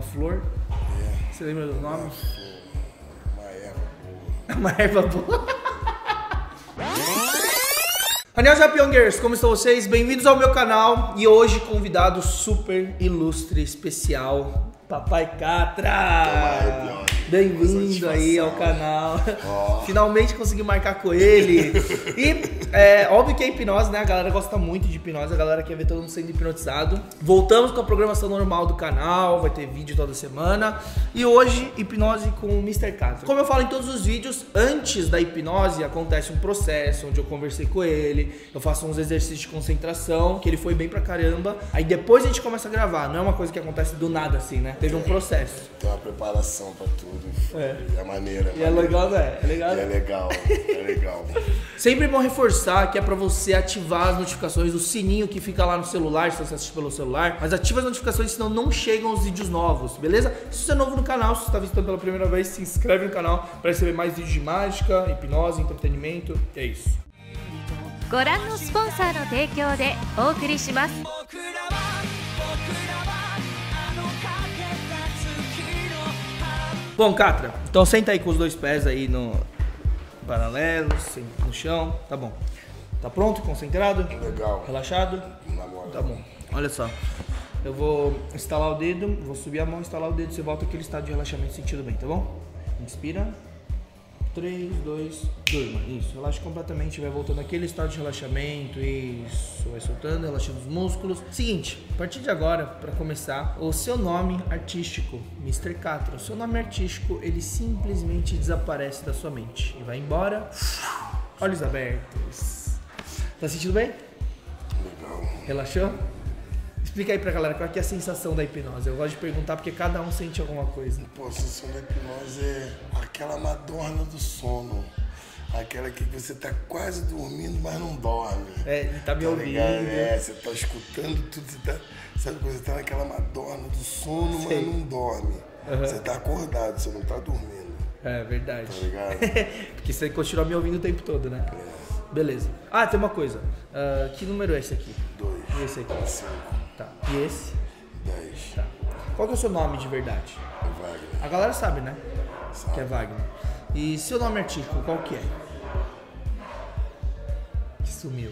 uma flor. É. Você lembra do nome? Uma erva boa. Uma erva boa. Raniels Happyongers, como estão vocês? Bem-vindos ao meu canal. E hoje, convidado super ilustre, especial, Papai Catra. Bem-vindo aí ao canal. Oh. Finalmente consegui marcar com ele. E é óbvio que é hipnose, né? A galera gosta muito de hipnose, a galera quer ver todo mundo sendo hipnotizado. Voltamos com a programação normal do canal, vai ter vídeo toda semana. E hoje, hipnose com o Mr. Catra. Como eu falo em todos os vídeos, antes da hipnose acontece um processo onde eu conversei com ele, eu faço uns exercícios de concentração, que ele foi bem pra caramba. Aí depois a gente começa a gravar, não é uma coisa que acontece do nada assim, né? Teve um processo. Tem uma preparação pra tudo. É maneira. E é legal, né? É legal. E é legal, é legal. Sempre bom reforçar que é pra você ativar as notificações do sininho que fica lá no celular, se você assiste pelo celular. Mas ativa as notificações, senão não chegam os vídeos novos, beleza? Se você é novo no canal, se você tá visitando pela primeira vez, se inscreve no canal pra receber mais vídeos de mágica, hipnose, entretenimento. E é isso. Bom, Catra, então senta aí com os dois pés aí no paralelo, no chão, tá bom. Tá pronto? Concentrado? Legal. Relaxado? Tá bom. Olha só, eu vou instalar o dedo, vou subir a mão, instalar o dedo, você volta aquele estado de relaxamento sentido bem, tá bom? Inspira. 3, 2, durma. Isso, relaxa completamente, vai voltando aquele estado de relaxamento, isso, vai soltando, relaxando os músculos. Seguinte, a partir de agora, para começar, o seu nome artístico, Mr. Catra, o seu nome artístico, ele simplesmente desaparece da sua mente e vai embora, olhos abertos. Tá sentindo bem? Legal. Relaxou? Explica aí pra galera qual é a sensação da hipnose. Eu gosto de perguntar porque cada um sente alguma coisa. Pô, a sensação da hipnose é aquela madonna do sono. Aquela que você tá quase dormindo, mas não dorme. É, tá me ouvindo. É, você tá escutando tudo, você tá, sabe, você tá naquela madonna do sono, mas não dorme. Uhum. Você tá acordado, você não tá dormindo. É, verdade. Tá ligado? Porque você continua me ouvindo o tempo todo, né? É. Beleza. Ah, tem uma coisa. Que número é esse aqui? 2. E esse aqui? 5. Tá. E esse? 10. Tá. Qual que é o seu nome de verdade? É Wagner. A galera sabe, né? Sabe. Que é Wagner. E seu nome artístico, qual que é? Que sumiu.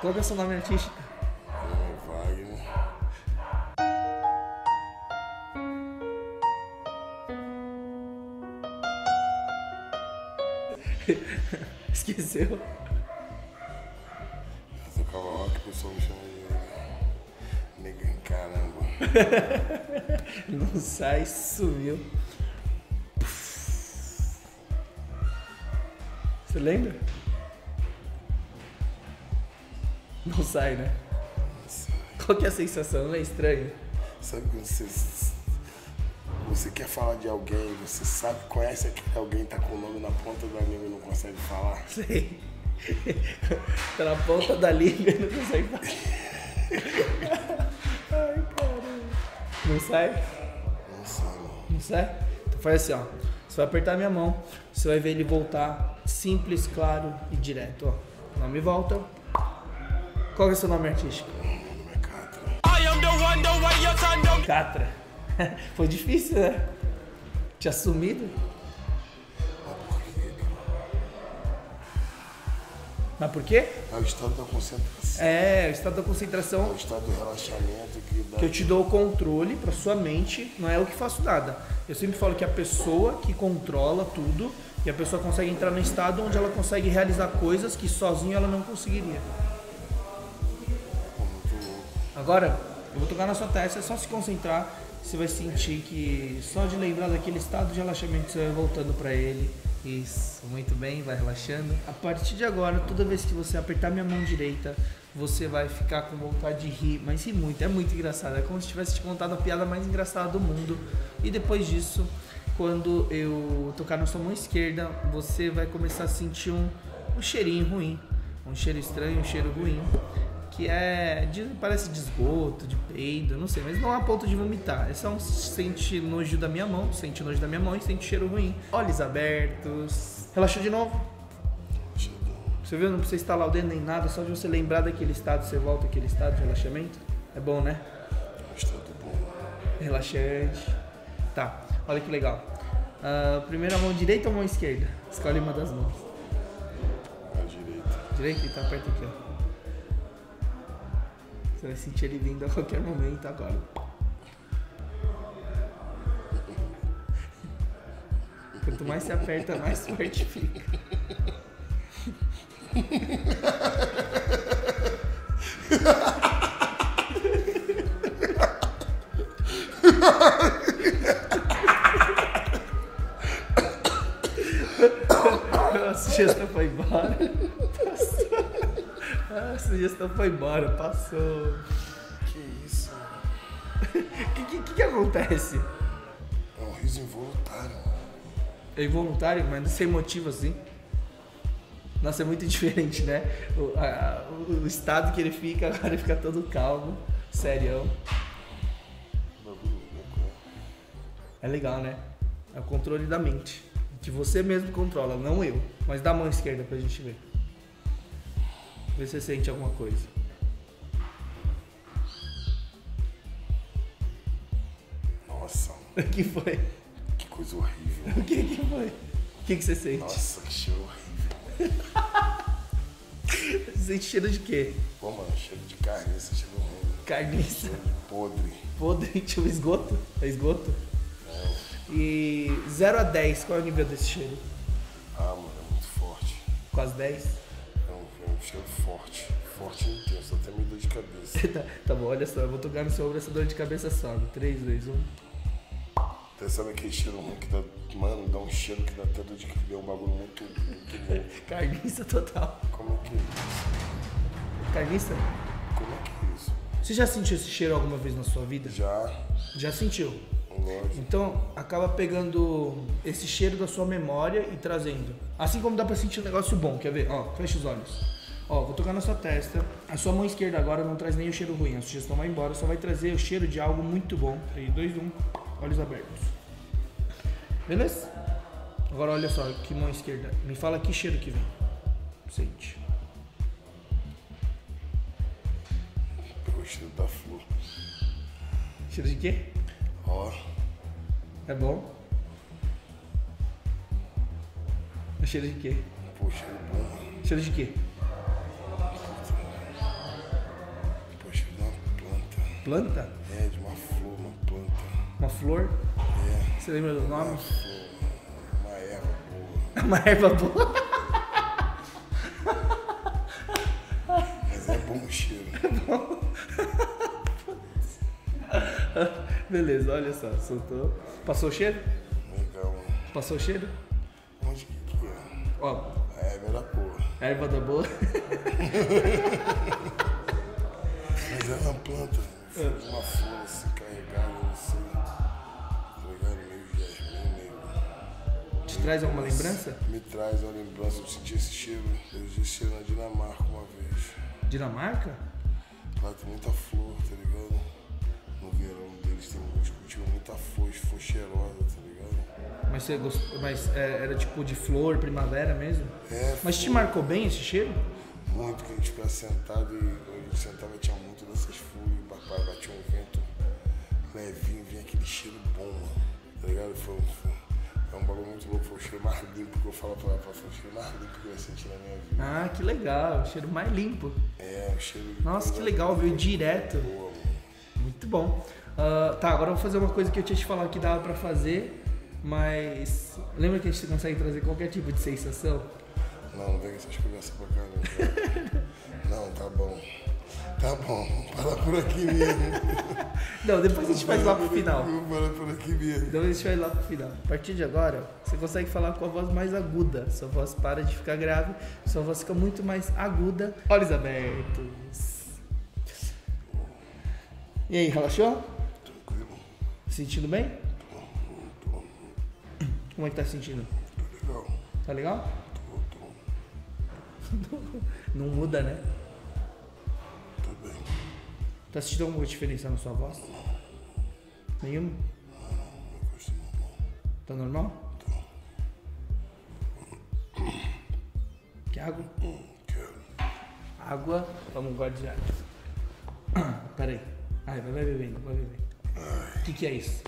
Qual que é o seu nome artístico? É Wagner. Esqueceu? Eu tocava rock, o pessoal me chama de negão, caramba. Não sai, sumiu. Você lembra? Não sai, né? Não sai. Qual que é a sensação? Não é estranho? Sabe quando você quer falar de alguém, você sabe, conhece aquele alguém, tá com o nome na ponta da língua e não consegue falar? Sei. Tá na ponta da língua e não consegue falar. Ai, caramba. Não sai? Não sai, não. Não sai? Então faz assim, ó. Você vai apertar minha mão, você vai ver ele voltar simples, claro e direto, ó. Nome volta. Qual que é o seu nome artístico? Meu nome é Catra. Catra. Foi difícil, né? Tinha sumido? Mas por quê? É o estado da concentração. É, o estado da concentração. É o estado do relaxamento. Que eu te dou o controle pra sua mente, não é eu que faço nada. Eu sempre falo que a pessoa que controla tudo, e a pessoa consegue entrar no estado onde ela consegue realizar coisas que sozinho ela não conseguiria. Agora, eu vou tocar na sua testa, é só se concentrar. Você vai sentir que só de lembrar daquele estado de relaxamento você vai voltando pra ele. Isso, muito bem, vai relaxando. A partir de agora, toda vez que você apertar minha mão direita, você vai ficar com vontade de rir, mas rir muito, é muito engraçado. É como se tivesse te contado a piada mais engraçada do mundo. E depois disso, quando eu tocar na sua mão esquerda, você vai começar a sentir um cheirinho ruim. Um cheiro estranho, um cheiro ruim. Que é, parece de esgoto, de peido, não sei, mas não é a ponto de vomitar. É só um sente nojo da minha mão, sente nojo da minha mão e sente cheiro ruim. Olhos abertos. Relaxou de novo? Você viu? Não precisa instalar o dedo nem nada, só de você lembrar daquele estado, você volta àquele estado de relaxamento. É bom, né? Estado bom. Relaxante. Tá, olha que legal. Primeiro a mão direita ou a mão esquerda? Escolhe uma das mãos. A direita. Direita? Então aperta aqui, ó. Você vai sentir ele vindo a qualquer momento agora. Quanto mais se aperta, mais forte fica. A sugestão foi embora. A sugestão foi embora, passou. Que isso? Que acontece? É um riso involuntário. É involuntário, mas sem motivo assim. Nossa, é muito diferente, né? O estado que ele fica, agora ele fica todo calmo, serião. É legal, né? É o controle da mente. Que você mesmo controla, não eu. Mas dá a mão esquerda pra gente ver. Vê se você sente alguma coisa. Nossa. O que foi? Coisa horrível. O que foi? O que você sente? Nossa, que cheiro horrível. Você sente cheiro de quê? Pô, mano, cheiro de carniça, cheiro horrível. Carniça? Cheiro podre. Podre, tipo esgoto? É esgoto? É. E 0 a 10, qual é o nível desse cheiro? Ah, mano, é muito forte. Quase 10? É um cheiro forte. Forte e intenso, até meio dor de cabeça. Tá bom, olha só, eu vou tocar no seu ombro, essa dor de cabeça sobe. 3, 2, 1... Você sabe aquele cheiro ruim que dá, mano, dá um cheiro que dá até dor de cabeça, é um bagulho muito bom. Carniça total. Como é que é isso? Carniça? Como é que é isso? Você já sentiu esse cheiro alguma vez na sua vida? Já. Já sentiu? Lógico. Então, acaba pegando esse cheiro da sua memória e trazendo. Assim como dá pra sentir um negócio bom, quer ver? Ó, fecha os olhos. Ó, vou tocar na sua testa. A sua mão esquerda agora não traz nem o cheiro ruim, a sugestão vai embora, só vai trazer o cheiro de algo muito bom. 3, 2, 1... Olhos abertos. Beleza? Agora olha só, que mão esquerda. Me fala que cheiro que vem. Sente. O cheiro da flor. Cheiro de quê? Ó. É bom? É cheiro de quê? Pô, cheiro bom. Cheiro de quê? Pô, cheiro de uma planta. Planta? É, de uma flor, uma planta. Uma flor? É. Você lembra do nome? Uma erva boa. Uma erva boa? Mas é bom o cheiro. É bom? Beleza, olha só, soltou. Passou o cheiro? Legal. Passou o cheiro? Onde que é? Ó. A erva da boa. A erva da boa? Mas é uma planta, uma flor assim carregada, não sei. Te traz alguma lembrança? Me traz uma lembrança, eu senti esse cheiro. Eu senti esse cheiro na Dinamarca uma vez. Dinamarca? Lá tem muita flor, tá ligado? No verão deles tem muitos cultivos, muita flor cheirosa, tá ligado? Mas você gostou, mas era tipo de flor, primavera mesmo? É. Mas flor. Te marcou bem esse cheiro? Muito, que a gente ficava sentado e a gente sentava tinha muito dessas flores, e papai batia um vento levinho, vinha aquele cheiro bom, mano, tá ligado? Foi um bagulho muito louco, foi o cheiro mais limpo que eu falo pra ela, foi o cheiro mais limpo que eu senti na minha vida. Ah, que legal, o cheiro mais limpo. É, o cheiro... Nossa, que legal, veio direto. Boa, mano. Muito bom. Tá, agora eu vou fazer uma coisa que eu tinha te falado que dava pra fazer, mas... Lembra que a gente consegue trazer qualquer tipo de sensação? Não vem com essas conversas pra caramba. Não, tá bom. Tá bom, para por aqui mesmo. Não, depois a gente faz lá pro final. Para por aqui mesmo. Depois a gente faz lá pro final. A partir de agora, você consegue falar com a voz mais aguda. Sua voz para de ficar grave, sua voz fica muito mais aguda. Olhos abertos. E aí, relaxou? Tranquilo. Sentindo bem? Tô. Como é que tá se sentindo? Tô legal. Tá legal? Não muda, né? Tá bem. Tá sentindo alguma diferença na sua voz? Nenhuma? Não, eu sinto normal. Tá normal? Tá. Quer água? Água, vamos guardar. Pera aí. Ai, vai bebendo, vai bebendo. O que é isso?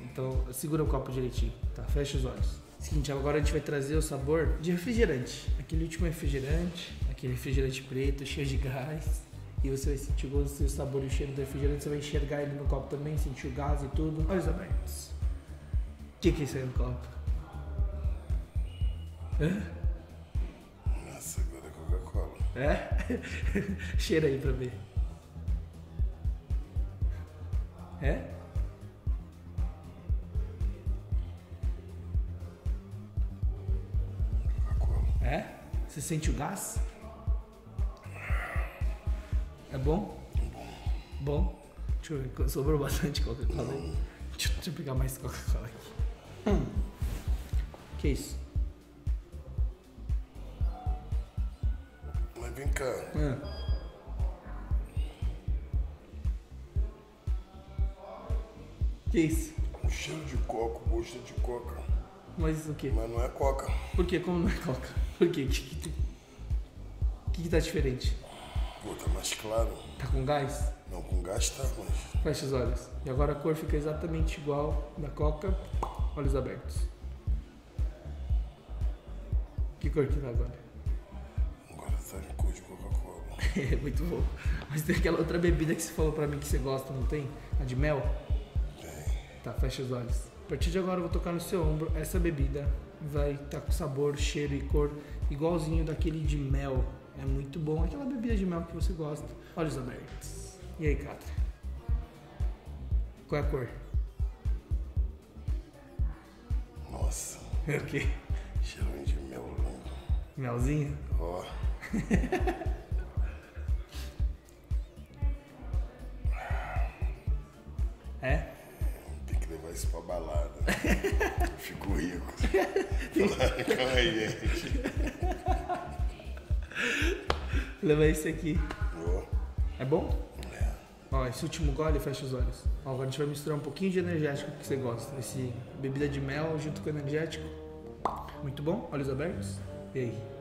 Então, segura o copo direitinho, tá? Fecha os olhos. Seguinte, agora a gente vai trazer o sabor de refrigerante. Aquele último refrigerante, aquele refrigerante preto, cheio de gás. E você vai sentir o gosto, o sabor e o cheiro do refrigerante. Você vai enxergar ele no copo também, sentir o gás e tudo. Olhos abertos. O que é isso aí no copo? Hã? Coca-Cola. É? Cheira aí pra ver. É? Coca-Cola. É? Você sente o gás? É bom? Bom. Deixa eu ver, sobrou bastante Coca-Cola aí. Deixa eu pegar mais Coca-Cola aqui. Que isso? Vem cá. Que isso? Um cheiro de coca, gosto de coca. Mas o quê? Mas não é coca. Por quê? Como não é coca? Por quê? O que tá diferente? Pô, tá mais claro. Tá com gás? Não, com gás tá, mas... Fecha os olhos. E agora a cor fica exatamente igual da coca. Olhos abertos. Que cor que tá agora? Cor de Coca-Cola. É, muito bom. Mas tem aquela outra bebida que você falou pra mim que você gosta, não tem? A de mel? Tem. Tá, fecha os olhos. A partir de agora eu vou tocar no seu ombro. Essa bebida vai estar com sabor, cheiro e cor igualzinho daquele de mel. É muito bom. Aquela bebida de mel que você gosta. Olhos abertos. E aí, Catra? Qual é a cor? Nossa. É o quê? Cheiro de mel lindo. Melzinho? Ó. Oh. É? Tem que levar isso pra balada. Fico rico. Calma aí, gente. Leva esse aqui. Oh. É bom? É. Ó, esse último gole, fecha os olhos. Ó, agora a gente vai misturar um pouquinho de energético que você gosta. Esse bebida de mel junto com energético. Muito bom? Olhos abertos? E aí?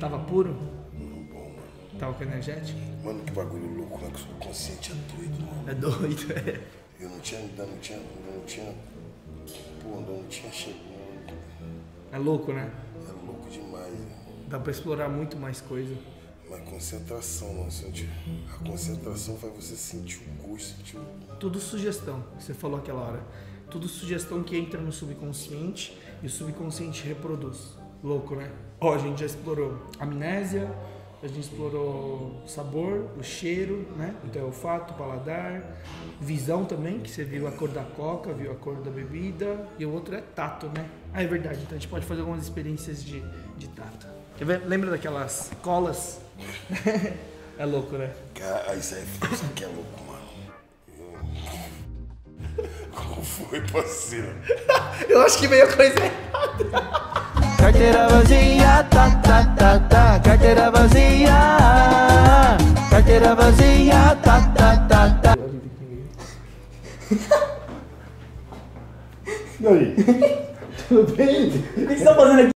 Tava puro? Não, bom, mano. Tava com energético? Mano, que bagulho louco, né? Que o subconsciente é doido, mano. É doido, é. Eu não tinha chegado. É louco, né? É louco demais, né? Dá pra explorar muito mais coisa. Mas concentração, mano. A concentração faz você sentir o gosto, sentir o... Tudo sugestão, que você falou aquela hora. Tudo sugestão que entra no subconsciente e o subconsciente reproduz. Louco, né? Ó, a gente já explorou amnésia, a gente explorou o sabor, o cheiro, né? Então é olfato, paladar, visão também, que você viu a cor da coca, viu a cor da bebida, e o outro é tato, né? Ah, é verdade, então a gente pode fazer algumas experiências de tato. Quer ver? Lembra daquelas colas? É louco, né? Isso aí que é louco, mano. Como foi, parceiro? Eu acho que veio coisa errada. Carteira vazia, tá, tá, tá, tá, carteira vazia, carteira vazia, tá, tá, tá, tá. E aí? Tudo bem? O que você tá fazendo aqui?